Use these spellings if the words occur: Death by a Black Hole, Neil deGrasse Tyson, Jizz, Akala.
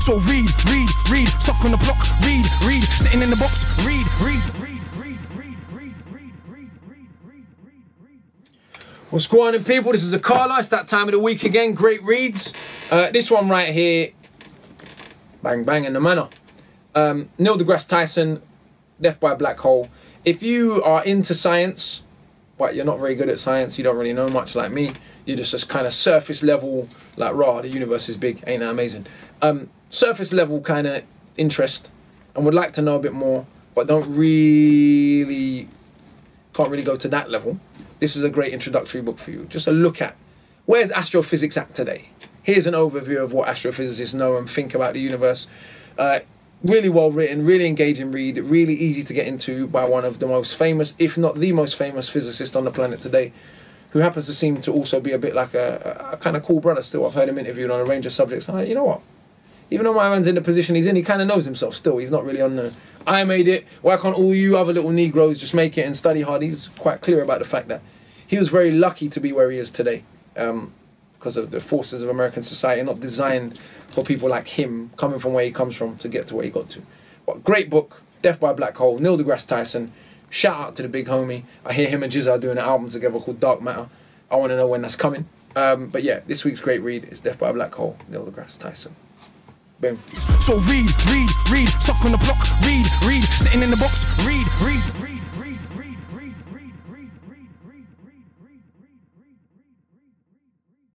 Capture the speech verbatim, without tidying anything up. So read, read, read. Stuck on the block, read, read. Sitting in the box, read, read. What's going on, people? This is Akala. It's that time of the week again. Great reads. Uh, this one right here. Bang, bang in the manor. Um, Neil deGrasse Tyson, Death by a Black Hole. If you are into science, but you're not very good at science, you don't really know much like me, you're just this kind of surface level, like, rah, the universe is big, ain't that amazing? Um, surface level kind of interest, and would like to know a bit more, but don't really, can't really go to that level. This is a great introductory book for you. Just a look at, where's astrophysics at today? Here's an overview of what astrophysicists know and think about the universe. Uh, Really well written, really engaging read, really easy to get into by one of the most famous, if not the most famous physicist on the planet today, who happens to seem to also be a bit like a, a kind of cool brother still. I've heard him interviewed on a range of subjects. And I, you know what? Even though my man's in the position he's in, he kind of knows himself still. He's not really on the, I made it, why can't all you other little Negroes just make it and study hard? He's quite clear about the fact that he was very lucky to be where he is today. Um, because of the forces of American society, not designed for people like him, coming from where he comes from, to get to where he got to. But great book, Death by a Black Hole, Neil deGrasse Tyson. Shout out to the big homie. I hear him and Jizz are doing an album together called Dark Matter. I want to know when that's coming. Um, but yeah, this week's great read is Death by a Black Hole, Neil deGrasse Tyson. Boom. So read, read, read, stuck on the block, read, read, sitting in the box, read, read, read.